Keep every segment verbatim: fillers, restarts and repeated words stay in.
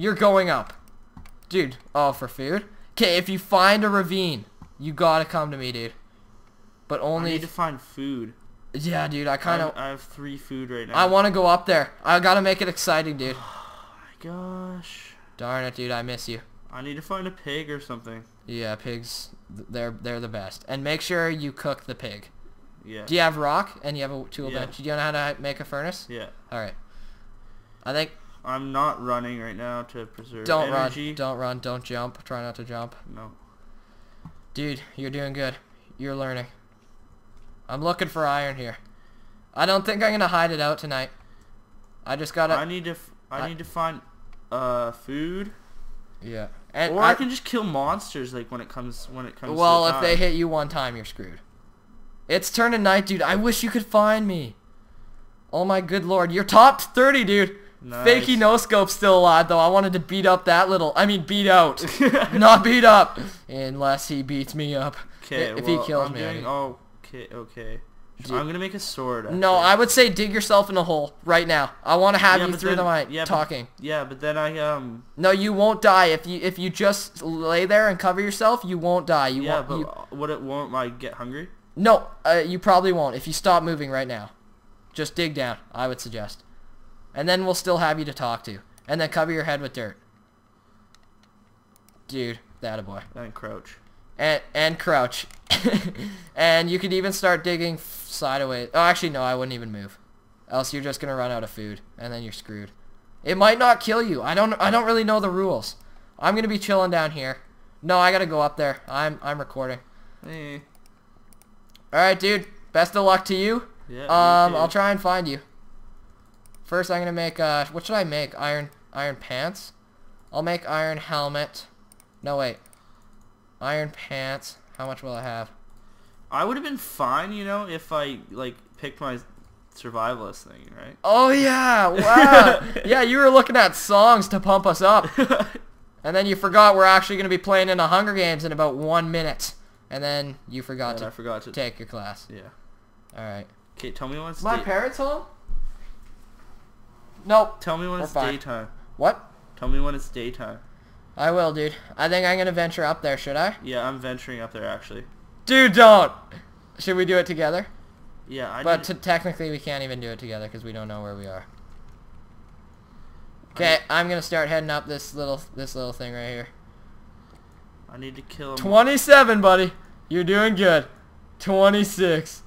You're going up. Dude, oh, for food? Okay, if you find a ravine, you gotta come to me, dude. But only... I need to find food. Yeah, dude, I kind of... I have three food right now. I want to go up there. I gotta make it exciting, dude. Oh, my gosh. Darn it, dude, I miss you. I need to find a pig or something. Yeah, pigs, they're they're the best. And make sure you cook the pig. Yeah. Do you have rock and you have a tool yeah. bench? Do you know how to make a furnace? Yeah. All right. I think... I'm not running right now to preserve don't energy. Don't run. Don't run. Don't jump. Try not to jump. No. Dude, you're doing good. You're learning. I'm looking for iron here. I don't think I'm going to hide it out tonight. I just got to... I need to f I, I need to find uh, food. Yeah. And or I, I can just kill monsters like when it comes when it comes well, to Well, if they hit you one time, you're screwed. It's turning night, dude. I wish you could find me. Oh my good lord. You're top thirty, dude. Nice. Fakey no scope still alive though. I wanted to beat up that little. I mean beat out. Not beat up. Unless he beats me up. Okay, if well, he kills I'm me. Doing, oh, okay, okay. Dude. I'm gonna make a sword. Actually. No, I would say dig yourself in a hole right now. I want to have yeah, you through then, the night yeah, talking. But, yeah, but then I um. No, you won't die if you if you just lay there and cover yourself. You won't die. You yeah, won't, but you, what it won't I get hungry? No, uh, you probably won't if you stop moving right now. Just dig down. I would suggest. And then we'll still have you to talk to. And then cover your head with dirt. Dude, that a boy. And crouch. And, and crouch. And you could even start digging sideways. Oh, actually, no, I wouldn't even move. Else you're just going to run out of food. And then you're screwed. It might not kill you. I don't I don't really know the rules. I'm going to be chilling down here. No, I got to go up there. I'm, I'm recording. Hey. All right, dude. Best of luck to you. Yeah, um, I'll try and find you. First, I'm gonna make. Uh, what should I make? Iron, iron pants. I'll make iron helmet. No wait, iron pants. How much will I have? I would have been fine, you know, if I like picked my survivalist thing, right? Oh yeah, wow. Yeah, you were looking at songs to pump us up, and then you forgot we're actually gonna be playing in the Hunger Games in about one minute, and then you forgot yeah, to I forgot to take your class. Yeah. All right. Okay, tell me what's my parents' home. Nope. Tell me when it's daytime. What? Tell me when it's daytime. I will, dude. I think I'm going to venture up there, should I? Yeah, I'm venturing up there, actually. Dude, don't! Should we do it together? Yeah, I But to, technically, we can't even do it together because we don't know where we are. Okay, I'm going to start heading up this little this little thing right here. I need to kill him. twenty-seven, buddy. You're doing good. twenty-six.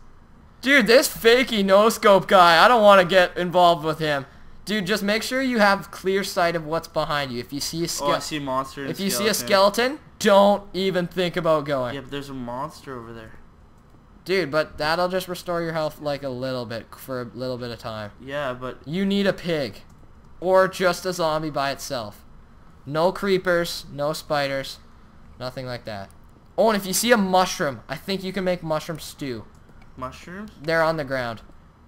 Dude, this fakey no-scope guy, I don't want to get involved with him. Dude, just make sure you have clear sight of what's behind you. If you see a skeleton, oh, I see monster and if you skeleton. see a skeleton, don't even think about going. Yeah, but there's a monster over there. Dude, but that'll just restore your health like a little bit for a little bit of time. Yeah, but you need a pig, or just a zombie by itself. No creepers, no spiders, nothing like that. Oh, and if you see a mushroom, I think you can make mushroom stew. Mushrooms? They're on the ground.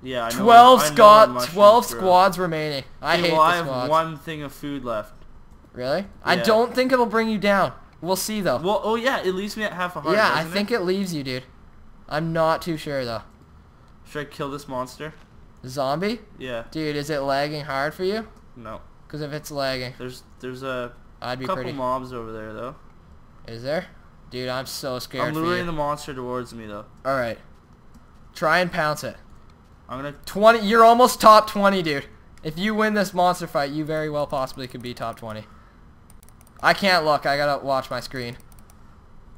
Yeah, I know. Twelve squad, twelve squads remaining. I hate the squads. I have one thing of food left. Really? Yeah. I don't think it'll bring you down. We'll see though. Well, oh yeah, it leaves me at half a heart. Yeah, I think it leaves you, dude. I'm not too sure though. Should I kill this monster? Zombie? Yeah. Dude, is it lagging hard for you? No. Because if it's lagging, there's there's a I'd be couple pretty. mobs over there though. Is there? Dude, I'm so scared. I'm luring for you. the monster towards me though. All right. Try and pounce it. I'm gonna twenty. You're almost top twenty, dude. If you win this monster fight, you very well possibly could be top twenty. I can't look. I gotta watch my screen.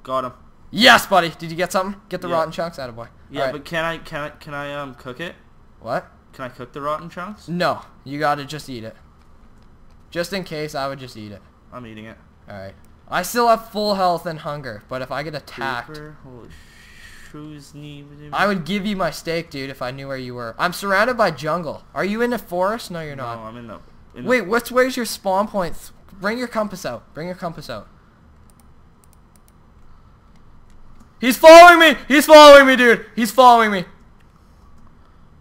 Got him. Yes, buddy. Did you get something? Get the yeah. rotten chunks out of boy. Yeah, right. But can I can I can I um cook it? What? Can I cook the rotten chunks? No. You gotta just eat it. Just in case, I would just eat it. I'm eating it. All right. I still have full health and hunger, but if I get attacked. Creeper? Holy shit. I would give you my steak, dude, if I knew where you were. I'm surrounded by jungle. Are you in the forest? No, you're not. No, I'm in the... In Wait, the... what's where's your spawn point? Bring your compass out. Bring your compass out. He's following me! He's following me, dude! He's following me.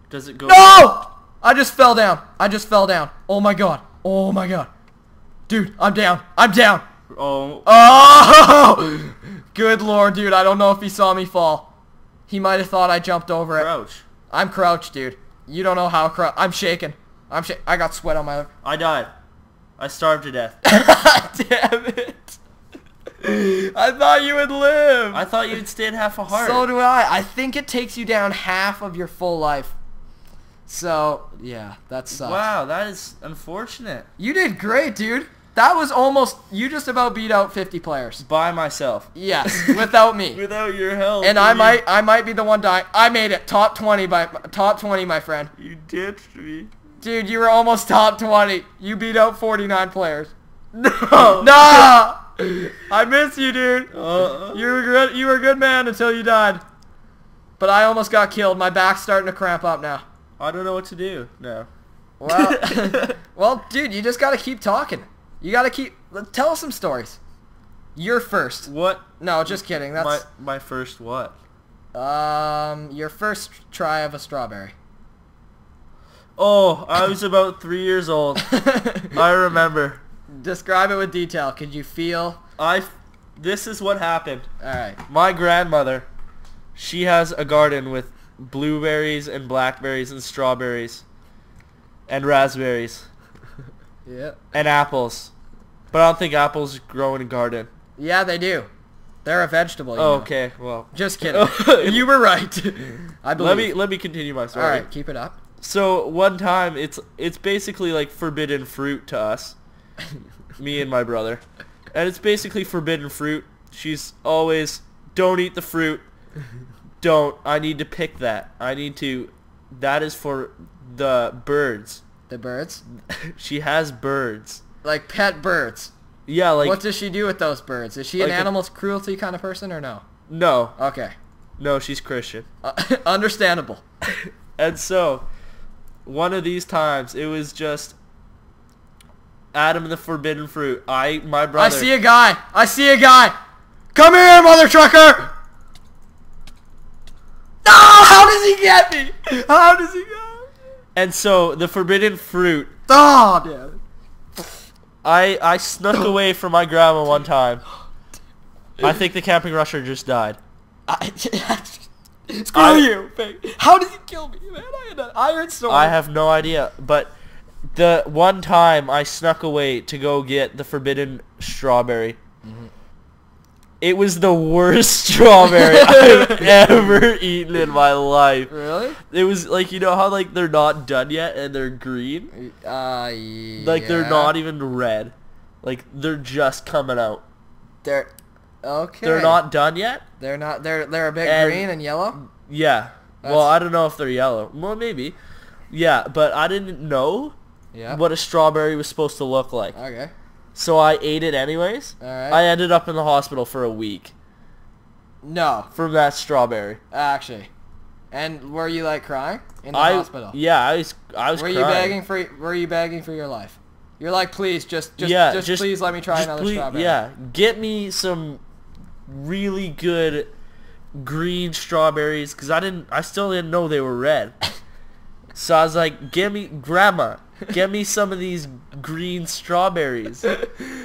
Does it go... No! I just fell down. I just fell down. Oh, my God. Oh, my God. Dude, I'm down. I'm down. Oh. Oh! Good lord, dude. I don't know if he saw me fall. He might have thought I jumped over it. Crouch. I'm crouched, dude. You don't know how crouched. I'm shaking. I'm sh I got sweat on my... I died. I starved to death. Damn it. I thought you would live. I thought you'd stay at half a heart. So do I. I think it takes you down half of your full life. So, yeah, that sucks. Wow, that is unfortunate. You did great, dude. That was almost, you just about beat out fifty players. By myself. Yes, without me. Without your help. And I might I might be the one dying. I made it top twenty by top twenty, my friend. You ditched me. Dude, you were almost top twenty. You beat out forty-nine players. No. No. I miss you, dude. Uh, you were good, you were a good man until you died. But I almost got killed. My back's starting to cramp up now. I don't know what to do. No. Well, well, dude, you just got to keep talking. You gotta keep. Tell us some stories. Your first. What? No, just kidding. That's my my first what? Um, your first try of a strawberry. Oh, I was about three years old. I remember. Describe it with detail. Could you feel? I. This is what happened. All right. My grandmother, she has a garden with blueberries and blackberries and strawberries, and raspberries. Yeah. And apples. But I don't think apples grow in a garden. Yeah, they do. They're a vegetable. You oh, know. Okay. Well, just kidding. You were right. I believe. Let me let me continue my story. All right, keep it up. So one time, it's it's basically like forbidden fruit to us, me and my brother, and it's basically forbidden fruit. She's always, don't eat the fruit. Don't. I need to pick that. I need to. That is for the birds. The birds? She has birds. Like pet birds? Yeah, like... What does she do with those birds? Is she like an animal cruelty kind of person or no? No. Okay. No, she's Christian. Uh, understandable. And so, one of these times, it was just Adam and the forbidden fruit. I, my brother... I see a guy! I see a guy! Come here, mother trucker! No! Oh, how does he get me? How does he get me? And so the forbidden fruit. Oh, damn. I I snuck away from my grandma one time. I think the camping rusher just died. I, screw I, you! How did you kill me, man? I had an iron sword. I have no idea. But the one time I snuck away to go get the forbidden strawberry. Mm-hmm. It was the worst strawberry I've ever eaten in my life. Really? It was like, you know how like they're not done yet and they're green? Uh, yeah. Like they're not even red. Like they're just coming out. They're okay. They're not done yet? They're not they're they're a bit and, green and yellow? Yeah. That's... Well, I don't know if they're yellow. Well, maybe. Yeah, but I didn't know yeah. what a strawberry was supposed to look like. Okay. So I ate it anyways. All right. I ended up in the hospital for a week. No. From that strawberry. Actually. And were you like crying in the I, hospital? Yeah, I was. I was. Were crying. you begging for? Were you begging for your life? You're like, please, just, just, yeah, just, just please let me try another please, strawberry. Yeah, get me some really good green strawberries because I didn't. I still didn't know they were red. So I was like, give me, Grandma, give me some of these green strawberries.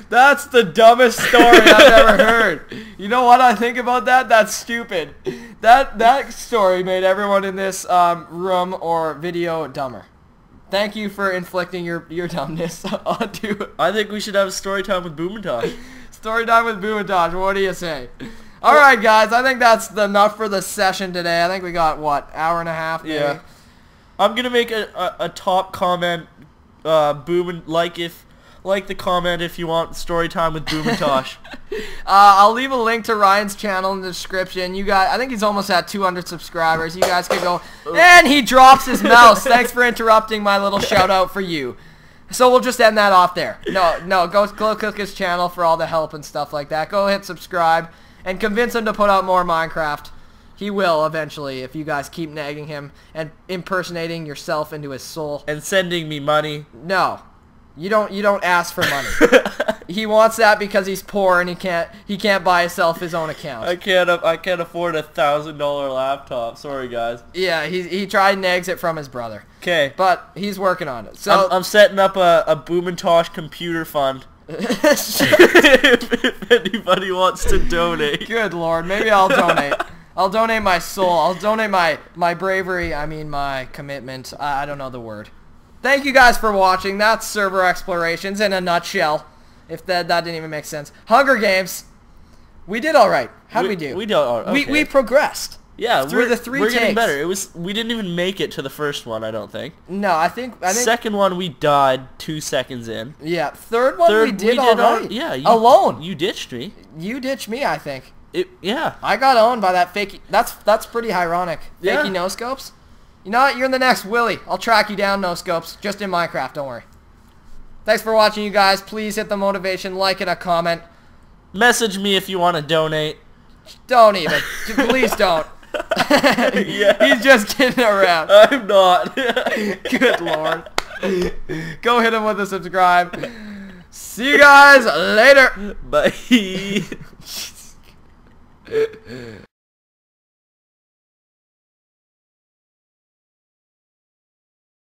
That's the dumbest story I've ever heard. You know what I think about that? That's stupid. That that story made everyone in this um, room or video dumber. Thank you for inflicting your, your dumbness onto it. I think we should have a story time with Boomintosh. Story time with Boomintosh, what do you say? All well, right, guys, I think that's enough for the session today. I think we got, what, hour and a half maybe? Yeah. I'm gonna make a, a, a top comment, uh, boom and like if like the comment if you want story time with Boomintosh. uh, I'll leave a link to Ryan's channel in the description. You guys, I think he's almost at two hundred subscribers. You guys could go. And he drops his mouse. Thanks for interrupting my little shout out for you. So we'll just end that off there. No, no, go click his channel for all the help and stuff like that. Go hit subscribe and convince him to put out more Minecraft. He will eventually if you guys keep nagging him and impersonating yourself into his soul. And sending me money. No. You don't you don't ask for money. He wants that because he's poor and he can't he can't buy himself his own account. I can't I can't afford a thousand dollar laptop. Sorry guys. Yeah, he he tried and nags it from his brother. Okay. But he's working on it. So I'm, I'm setting up a, a Boomintosh computer fund. if, if anybody wants to donate. Good Lord, maybe I'll donate. I'll donate my soul. I'll donate my, my bravery. I mean, my commitment. I, I don't know the word. Thank you guys for watching. That's Server Explorations in a nutshell. If that, that didn't even make sense. Hunger Games. We did all right. How'd we, we do? We did all right. Okay. We, we progressed. Yeah, through we're, the three we're takes. Getting better. It was we didn't even make it to the first one, I don't think. No, I think I think second one we died two seconds in. Yeah, third one third, we did, we did all right. All, yeah, you, alone. You ditched me. You ditched me, I think. It yeah. I got owned by that fakey. That's that's pretty ironic. Fakey yeah. no scopes. You know what? You're in the next Willy. I'll track you down, no scopes, just in Minecraft. Don't worry. Thanks for watching, you guys. Please hit the motivation, like, and a comment. Message me if you want to donate. Don't even. Please don't. Yeah. He's just kidding around. I'm not. Good lord. Go hit him with a subscribe. See you guys later. Bye.